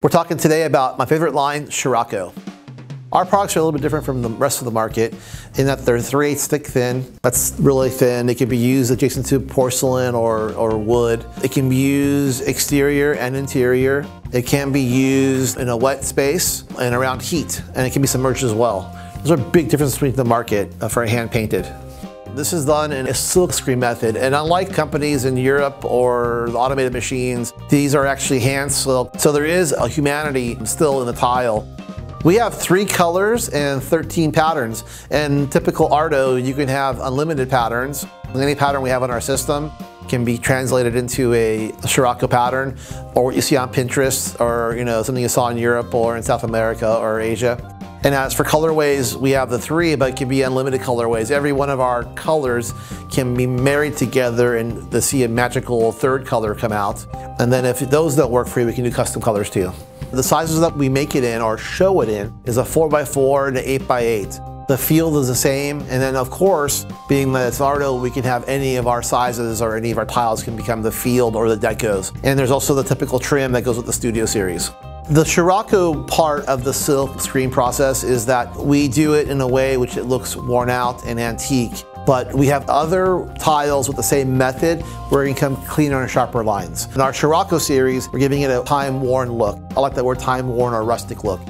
We're talking today about my favorite line, Scirocco. Our products are a little bit different from the rest of the market in that they're 3/8 thick thin. That's really thin. It can be used adjacent to porcelain or wood. It can be used exterior and interior. It can be used in a wet space and around heat, and it can be submerged as well. There's a big difference between the market for hand painted. This is done in a silkscreen method, and unlike companies in Europe or the automated machines, these are actually hand silk, so there is a humanity still in the tile. We have 3 colors and 13 patterns. In typical ARTO, you can have unlimited patterns. Any pattern we have on our system can be translated into a Scirocco pattern, or what you see on Pinterest, or something you saw in Europe or in South America or Asia. And as for colorways, we have the 3, but it can be unlimited colorways. Every one of our colors can be married together and to see a magical 3rd color come out. And then if those don't work for you, we can do custom colors too. The sizes that we make it in or show it in is a 4x4 and an 8x8. The field is the same, and then of course, being that it's ARTO, we can have any of our sizes or any of our tiles can become the field or the decos. And there's also the typical trim that goes with the Studio Series. The Scirocco part of the silk screen process is that we do it in a way which it looks worn out and antique, but we have other tiles with the same method where it can come cleaner and sharper lines. In our Scirocco series, we're giving it a time-worn look. I like that word time-worn or rustic look.